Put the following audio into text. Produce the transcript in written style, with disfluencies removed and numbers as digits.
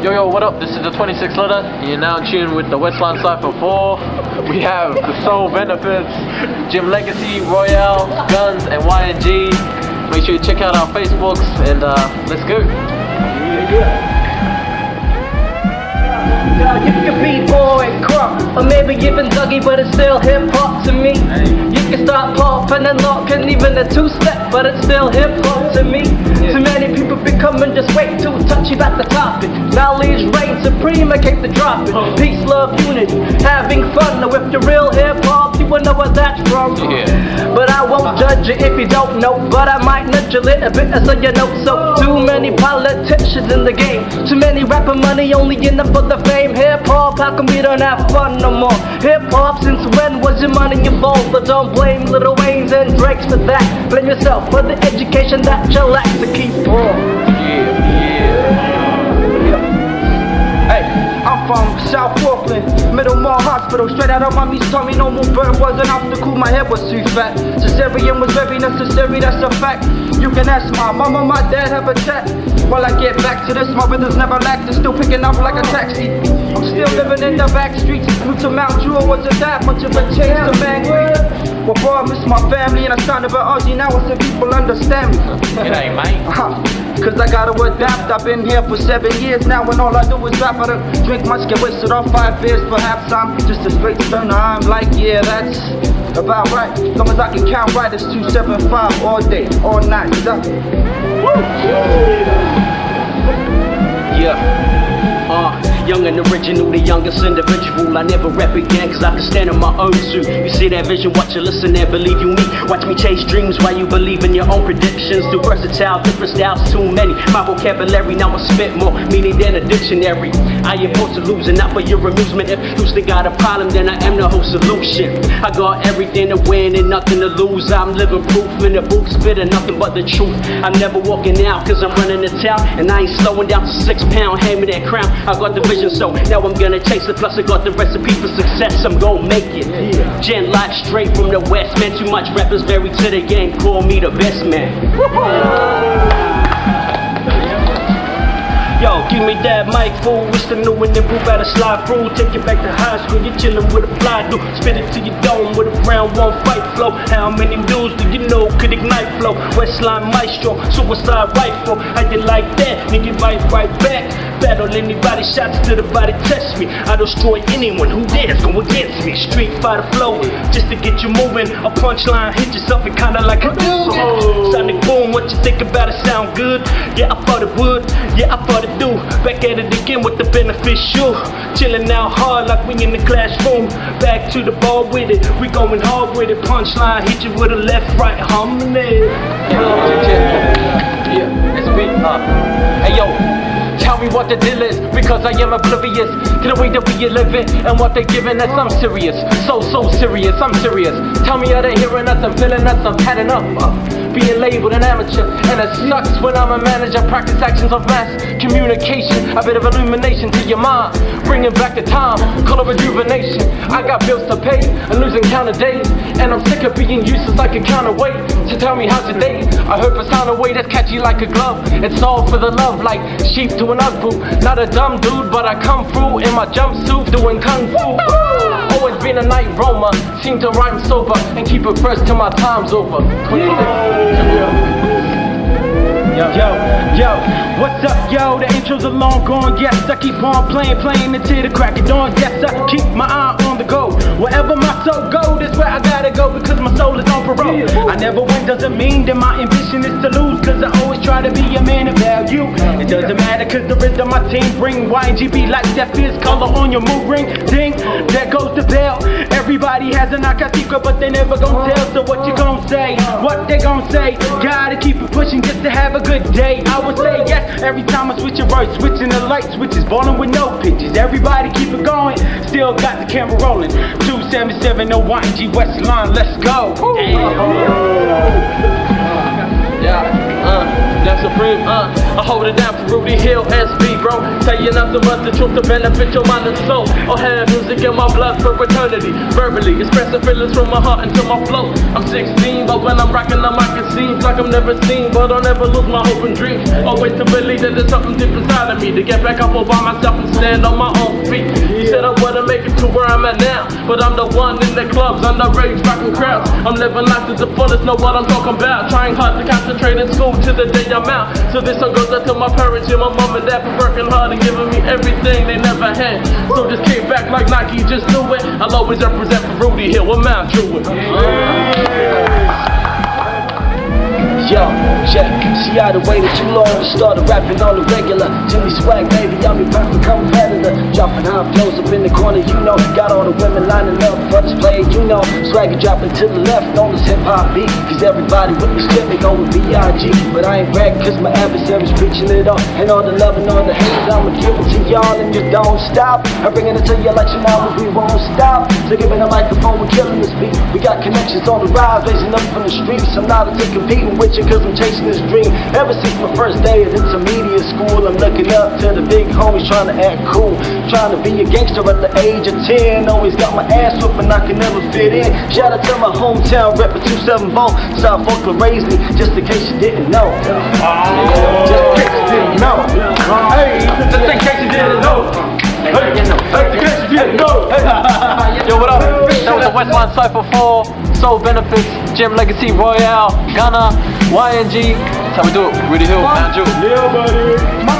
Yo, yo, what up? This is The 26th Letter. You're now tuned with the Westline Cypher 4. We have the Soul Benefits, Jim Legacy, Royale, Guns and YNG. Make sure you check out our Facebooks and let's go. You can be boy and crop, or maybe even Dougie, but it's still hip hop to me. You can start popping and locking, even a two-step, but it's still hip hop to me. Too many people becoming just way too touchy about the topic. Knowledge reigns supreme, I keep the dropping. Peace, love, unity, having fun. Now if you're real hip hop, you will know where that's from. But I won't judge you if you don't know, but I might nudge you a little bit so you know. So too many politicians in the game, too many rapper money, only enough for the fame. Hip hop, how come we don't have fun no more? Hip hop, since when was your money involved? But don't blame Lil Wayne's and Drake's for that. Blame yourself for the education that you lack to keep on. Hey. I'm from South Brooklyn, Middlemore Hospital. Straight out of mommy's tummy, no more birth was an obstacle, my head was too fat. Cesarean was very necessary, that's a fact. You can ask my mama, my dad, have a chat. While I get back to this, my rhythms never lacked. It's still picking up like a taxi. I'm still living in the back streets. Moved to Mount Druitt, wasn't that much of a change to Mangry. Well, boy, I miss my family and I sounded about Aussie. Now I see people understand me. It ain't, mate. Cause I gotta adapt, I've been here for 7 years now, and all I do is rap. I don't drink much, get wasted off 5 beers, perhaps I'm just a straight stoner. I'm like, yeah, that's about right. As long as I can count right, it's 275 all day, all night. Young and original, the youngest individual. I never rap again, cause I can stand on my own too. You see that vision, watch you listen and believe you me. Watch me chase dreams while you believe in your own predictions. Too versatile, different styles, too many. My vocabulary now I spit more meaning than a dictionary. I am forced to lose and not for your amusement. If you still got a problem, then I am the whole solution. I got everything to win and nothing to lose. I'm living proof in the booth, spitting nothing but the truth. I'm never walking out cause I'm running the town, and I ain't slowing down to 6 pound. Hand me that crown, I got the vision. So now I'm gonna chase it, plus I got the recipe for success, I'm gonna make it. Gen life straight from the west, man, too much rappers buried to the game, call me the best man. Yo, give me that mic, fool, it's the new and improved out of slide through. Take it back to high school, you're chillin' with a fly dude. Spit it to your dome with a round one fight flow. How many dudes do you know could ignite flow? Westline maestro, suicide rifle, I did like that, nigga bite right back. Battle anybody, shots to the body, test me. I destroy anyone who dares go against me. Street fighter flow, just to get you moving. A punchline, hit yourself and kinda like a dude. Sonic boom, what you think about it? Sound good? Yeah, I thought it would. Yeah, I thought it do. Back at it again with the beneficial. Chilling out hard like we in the classroom. Back to the ball with it, we going hard with it. Punchline, hit you with a left, right, harmony. Yeah, it's beat up. Hey yo, tell me what the deal is, because I am oblivious to the way that we are living and what they're giving us. I'm serious, so serious, I'm serious. Tell me, are they hearing us? I'm feeling us, I'm padding up, being labeled an amateur. And it sucks when I'm a manager. Practice actions of mass communication, a bit of illumination to your mind, bringing back the time, color rejuvenation. I got bills to pay, I'm losing count of days, and I'm sick of being useless like a counterweight. So tell me how's your day? I hope it's on a way that's catchy like a glove. It's all for the love, like sheep to an not a dumb dude, but I come through in my jumpsuit doing kung fu. Always been a night roamer, seem to rhyme sober and keep it fresh till my time's over. Yo, what's up, yo? The intro's a long gone, yes. I keep on playing until the crack of dawn. Yes, I keep my eye on the goal. Wherever my soul goes, that's where I gotta go, because my soul is on parole. I never win doesn't mean that my ambition is to lose, cause I always try to be a man of value. It doesn't matter cause the rhythm my team bring. YGB like that fierce color on your mood ring. Ding, there goes the bell. Everybody has a knockout secret, but they never gon' tell. So what you gon' say? What they gon' say? Gotta keep it pushing just to have a good day. I would say yes every time I switch a verse, switching the light switches, balling with no pitches. Everybody keep it going, still got the camera rolling. 277 no YNG Westline, let's go. That's supreme, I hold it down for Rooty Hill, SB, bro. Tell you nothing but the truth to benefit your mind and soul. I'll have music in my blood for eternity. Verbally, expressing feelings from my heart into my flow. I'm 16, but when I'm rocking the mic, it seems like I'm never seen. But I'll never lose my hope and dreams. Always to believe that there's something deep inside of me. me to get back up all by myself and stand on my own feet. He said I wouldn't make it to where I'm at now, but I'm the one in the clubs, I'm the rage rocking crowds. I'm living life to the fullest, know what I'm talking about. Trying hard to concentrate in school till the day I'm out. So this one goes out to my parents and my mom and dad for working hard and giving me everything they never had. So just came back like Nike, just do it. I'll always represent for Rooty Hill with Mount Druitt. Yo, yeah, see I done waited too long to start rapping on the regular. Jimmy Swag, baby, I'm your perfect competitor. Dropping high flows up in the corner, you know. Got all the women lining up for this play, you know. Swagger dropping to the left on this hip-hop beat. Cause everybody with the shit, they go with B.I.G. But I ain't rag cause my adversary's preaching it up. And all the love and all the hate, I'ma give it to y'all and you don't stop. I'm bringing it to you like you know, we won't stop. So giving the microphone, we're killing this beat. We got connections on the rise, raising up from the streets. I'm not into competing with you, cause I'm chasing this dream. Ever since my first day at intermediate school, I'm looking up to the big homies trying to act cool, trying to be a gangster at the age of 10. Always got my ass whooped and I could never fit in. Shout out to my hometown rep at 274 South Brooklyn, raised me, just in case you didn't know. Just in case you didn't know. Hey, just in case you didn't know. Hey, in case you didn't know. Yo, what up? That was the Westline Cypher 4, Soul Benefits, Jim Legacy, Royale, Guns and YNG. That's how we do it. Rooty Hill, Mount Druitt. Yeah, buddy.